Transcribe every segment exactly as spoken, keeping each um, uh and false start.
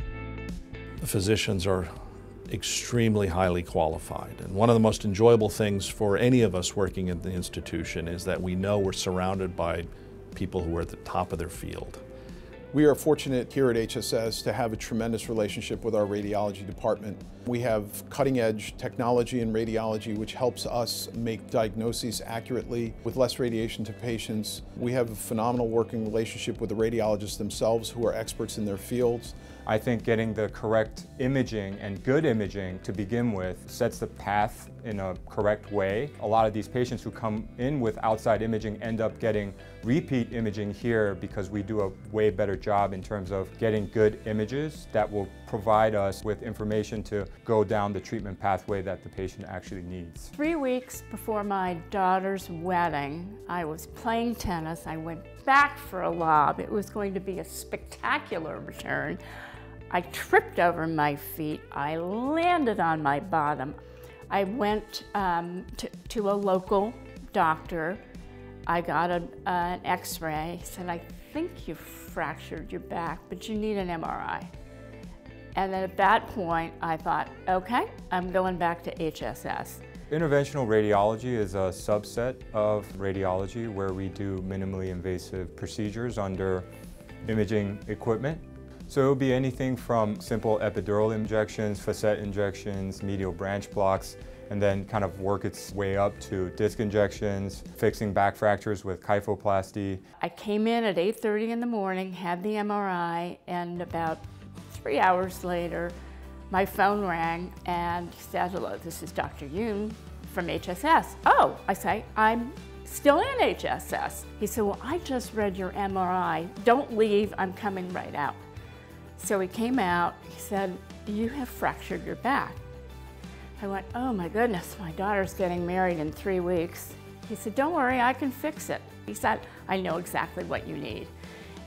The physicians are extremely highly qualified, and one of the most enjoyable things for any of us working at the institution is that we know we're surrounded by people who are at the top of their field. We are fortunate here at H S S to have a tremendous relationship with our radiology department. We have cutting-edge technology in radiology which helps us make diagnoses accurately with less radiation to patients. We have a phenomenal working relationship with the radiologists themselves who are experts in their fields. I think getting the correct imaging and good imaging to begin with sets the path in a correct way. A lot of these patients who come in with outside imaging end up getting repeat imaging here because we do a way better job in terms of getting good images that will provide us with information to go down the treatment pathway that the patient actually needs. Three weeks before my daughter's wedding, I was playing tennis. I went back for a lob. It was going to be a spectacular return. I tripped over my feet. I landed on my bottom. I went um, to, to a local doctor. I got a, uh, an x-ray. He said, I think you fractured your back, but you need an M R I. And then at that point, I thought, okay, I'm going back to H S S. Interventional radiology is a subset of radiology where we do minimally invasive procedures under imaging equipment. So it would be anything from simple epidural injections, facet injections, medial branch blocks, and then kind of work its way up to disc injections, fixing back fractures with kyphoplasty. I came in at eight thirty in the morning, had the M R I, and about three hours later, my phone rang and said, hello, this is Doctor Yoon from H S S. Oh, I say, I'm still in H S S. He said, well, I just read your M R I. Don't leave, I'm coming right out. So he came out, he said, you have fractured your back. I went, oh my goodness, my daughter's getting married in three weeks. He said, don't worry, I can fix it. He said, I know exactly what you need.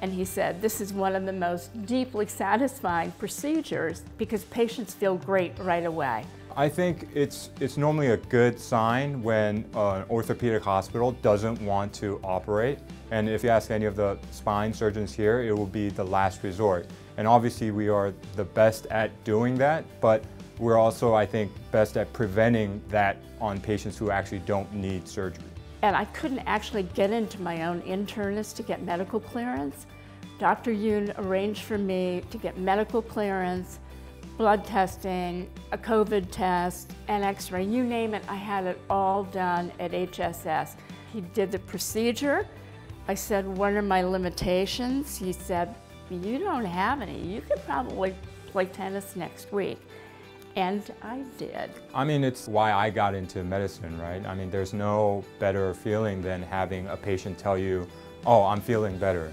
And he said, this is one of the most deeply satisfying procedures because patients feel great right away. I think it's, it's normally a good sign when uh, an orthopedic hospital doesn't want to operate. And if you ask any of the spine surgeons here, it will be the last resort. And obviously we are the best at doing that, but we're also, I think, best at preventing that on patients who actually don't need surgery. And I couldn't actually get into my own internist to get medical clearance. Doctor Yoon arranged for me to get medical clearance, blood testing, a COVID test, an x-ray, you name it, I had it all done at H S S. He did the procedure. I said, what are my limitations? He said, you don't have any. You could probably play tennis next week. And I did. I mean, it's why I got into medicine, right? I mean, there's no better feeling than having a patient tell you, oh, I'm feeling better.